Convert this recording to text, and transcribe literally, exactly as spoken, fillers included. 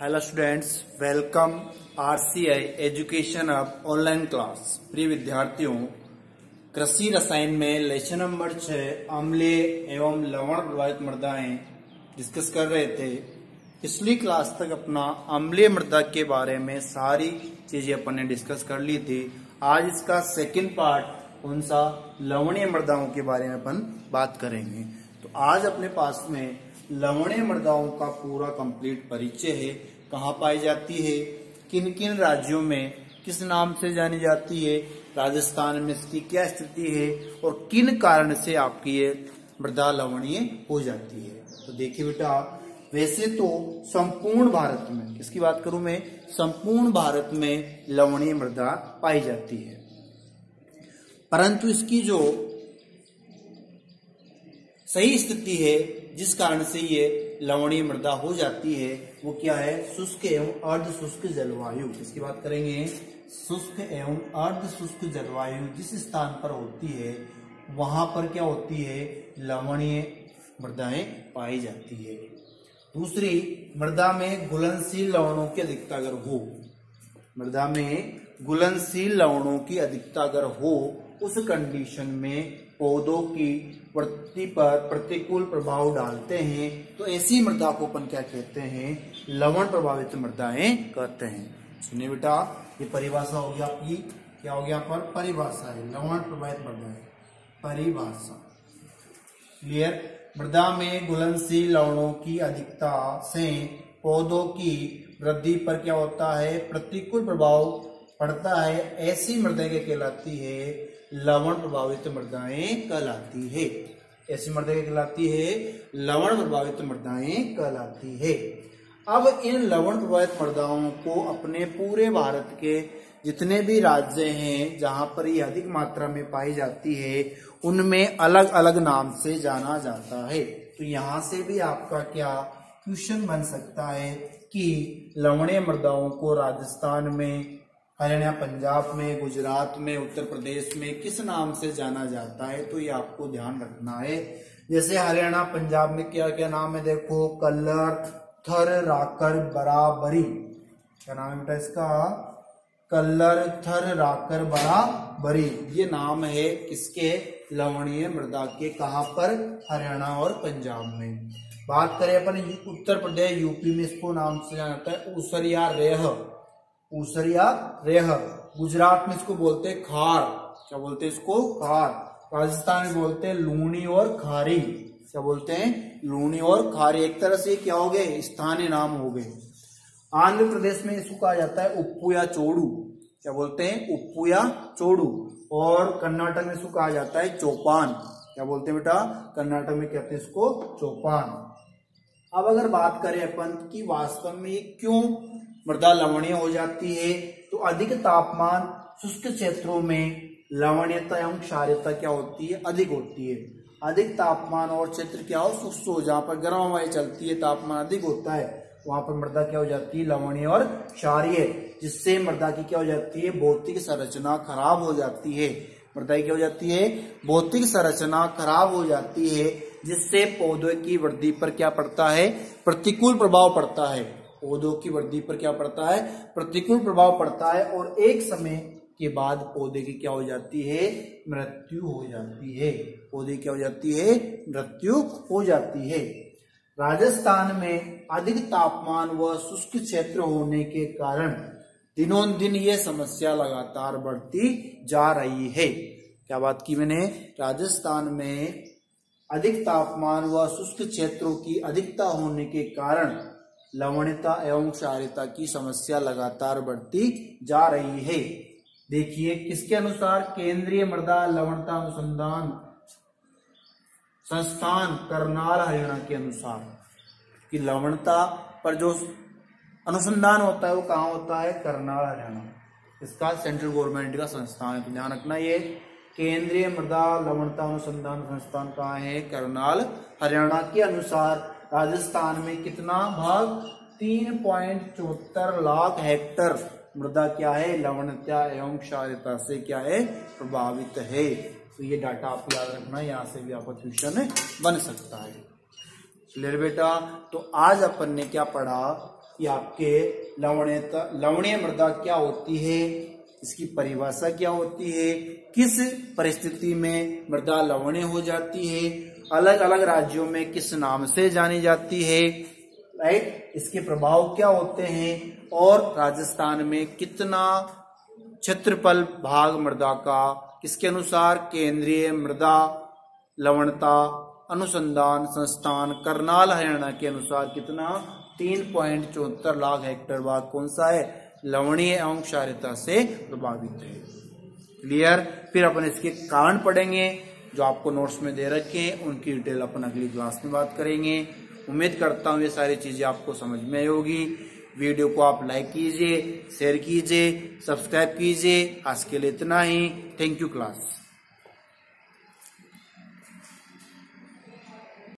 Hello students, welcome RCI education of online class. प्रिय विद्यार्थियों, कृषि रसायन में लेसन नंबर छः अम्लीय एवं लवण प्रभावित मृदाएं डिस्कस कर रहे थे। पिछली क्लास तक अपना अम्लीय मृदा के बारे में सारी चीजें अपन ने डिस्कस कर ली थी। आज इसका सेकंड पार्ट कौन सा, लवणीय मृदाओं के बारे में अपन बात करेंगे। तो आज अपने पास में लवणीय मृदाओं का पूरा कंप्लीट परिचय है। कहाँ पाई जाती है, किन किन राज्यों में किस नाम से जानी जाती है, राजस्थान में इसकी क्या स्थिति है और किन कारण से आपकी ये मृदा लवणीय हो जाती है। तो देखिए बेटा, वैसे तो संपूर्ण भारत में, किसकी बात करूं मैं, संपूर्ण भारत में लवणीय मृदा पाई जाती है, परंतु इसकी जो सही स्थिति है जिस कारण से ये लवणीय मृदा हो जाती है वो क्या है, शुष्क एवं अर्ध शुष्क जलवायु। इसकी बात करेंगे, शुष्क एवं अर्ध शुष्क जलवायु जिस स्थान पर होती है वहां पर क्या होती है, लवणीय मृदाएं पाई जाती है। दूसरी, मृदा में घुलनशील लवणों की अधिकता अगर हो, मृदा में घुलनशील लवणों की अधिकता अगर हो, उस कंडीशन में पौधों की वृद्धि पर प्रतिकूल प्रभाव डालते हैं, तो ऐसी मृदा को अपन क्या कहते हैं, लवण प्रभावित मृदाएं कहते हैं। सुनिए बेटा, ये परिभाषा हो गया आपकी, क्या हो गया पर परिभाषा है लवण प्रभावित मृदाएं, परिभाषा क्लियर। मृदा में घुलनशील लवणों की अधिकता से पौधों की वृद्धि पर क्या होता है, प्रतिकूल प्रभाव पड़ता है, ऐसी मृदा क्या कहलाती है, लवण प्रभावित मृदाएं कहलाती है। ऐसी मृदा कहलाती है लवण प्रभावित मृदाएं कहलाती है। अब इन लवण प्रभावित मृदाओं को अपने पूरे भारत के जितने भी राज्य हैं जहां पर ये अधिक मात्रा में पाई जाती है उनमें अलग अलग नाम से जाना जाता है। तो यहां से भी आपका क्या क्वेश्चन बन सकता है कि लवणीय मृदाओं को राजस्थान में, हरियाणा, पंजाब में, गुजरात में, उत्तर प्रदेश में किस नाम से जाना जाता है। तो ये आपको ध्यान रखना है। जैसे हरियाणा पंजाब में क्या क्या नाम है, देखो, कल्लर, थर, राकर, बराबरी। क्या नाम है बेटा इसका, कल्लर, थर, राकर, बराबरी। ये नाम है किसके, लवणीय मृदा के, कहाँ पर, हरियाणा और पंजाब में। बात करें अपन उत्तर प्रदेश, यूपी में इसको नाम से जाना जाता है ऊसर या रेह, ऊसर या रेह। गुजरात में इसको बोलते हैं खार, क्या बोलते हैं इसको, खार। राजस्थान में बोलते हैं लूणी और खारी, क्या बोलते हैं, लूणी और खारी। एक तरह से क्या हो गए, स्थानीय नाम हो गए। आंध्र प्रदेश में इसको कहा जाता है उप्पू या चोड़ू, क्या बोलते हैं, उप्पू या चोड़ू। और कर्नाटक में इसको कहा जाता है चौपान, क्या बोलते हैं बेटा, कर्नाटक में कहते हैं इसको चौपान। अब अगर बात करें अपन की वास्तव में क्यों मृदा लवणीय हो जाती है, तो अधिक तापमान, शुष्क क्षेत्रों में लवणीयता एवं क्षारीयता क्या होती है, अधिक होती है। अधिक तापमान और क्षेत्र क्या हो, शुष्क हो, जहाँ पर गर्म हवाएं चलती है, तापमान अधिक होता है, वहां पर मृदा क्या हो जाती है, लवणीय और क्षारीय, जिससे मृदा की क्या हो जाती है, भौतिक संरचना खराब हो जाती है। मृदा की क्या हो जाती है, भौतिक संरचना खराब हो जाती है, जिससे पौधों की वृद्धि पर क्या पड़ता है, प्रतिकूल प्रभाव पड़ता है। पौधों की वृद्धि पर क्या पड़ता है, प्रतिकूल प्रभाव पड़ता है, और एक समय के बाद पौधे की क्या हो जाती है, मृत्यु हो जाती है। पौधे क्या हो जाती है, मृत्यु हो जाती है। राजस्थान में अधिक तापमान व शुष्क क्षेत्र होने के कारण दिनों दिन ये समस्या लगातार बढ़ती जा रही है। क्या बात की मैंने, राजस्थान में अधिक तापमान व शुष्क क्षेत्रों की अधिकता होने के कारण लवणता एवं क्षारीयता की समस्या लगातार बढ़ती जा रही है। देखिए किसके अनुसार, केंद्रीय मृदा लवणता अनुसंधान संस्थान करनाल, हरियाणा के अनुसार कि लवणता पर जो अनुसंधान होता है वो कहाँ होता है, करनाल, हरियाणा। इसका सेंट्रल गवर्नमेंट का संस्थान है, ध्यान रखना। ये केंद्रीय मृदा लवणता अनुसंधान संस्थान कहाँ है, करनाल, हरियाणा के अनुसार राजस्थान में कितना भाग, तीन पॉइंट चौहत्तर लाख हेक्टर मृदा क्या है, लवणता एवं क्षारीयता से क्या है, प्रभावित है। तो ये डाटा आप याद रखना, यहाँ से भी आपका क्वेश्चन बन सकता है। क्लियर बेटा, तो आज अपन ने क्या पढ़ा, कि आपके लवणता लवणीय मृदा क्या होती है, इसकी परिभाषा क्या होती है, किस परिस्थिति में मृदा लवणीय हो जाती है, अलग अलग राज्यों में किस नाम से जानी जाती है, राइट, इसके प्रभाव क्या होते हैं और राजस्थान में कितना क्षेत्रफल भाग मृदा का किसके अनुसार केंद्रीय मृदा लवणता अनुसंधान संस्थान करनाल हरियाणा के अनुसार कितना तीन पॉइंट चौहत्तर लाख हेक्टेयर भाग कौन सा है, लवणीय एवं क्षारीयता से प्रभावित है। क्लियर। फिर अपन इसके कारण पढ़ेंगे जो आपको नोट्स में दे रखे हैं, उनकी डिटेल अपन अगली क्लास में बात करेंगे। उम्मीद करता हूँ ये सारी चीजें आपको समझ में आई होगी। वीडियो को आप लाइक कीजिए, शेयर कीजिए, सब्सक्राइब कीजिए। आज के लिए इतना ही। Thank you class.